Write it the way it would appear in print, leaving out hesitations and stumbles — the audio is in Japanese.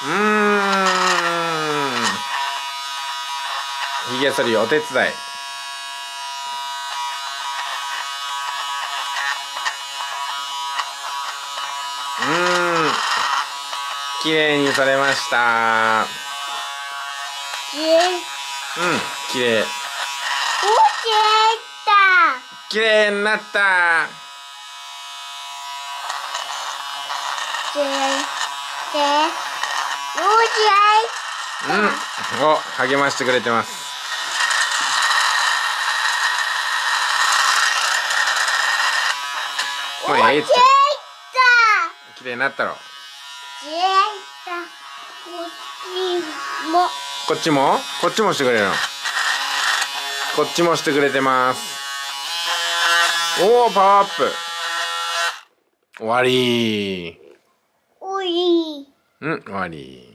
ひげ剃りお手伝い。綺麗に剃れました。綺麗。綺麗。綺麗になった。お、励ましてくれてます。きれいになったろ。こっちもこっちもしてくれるの。こっちもしてくれてます。おお、パワーアップ終わり。終わり。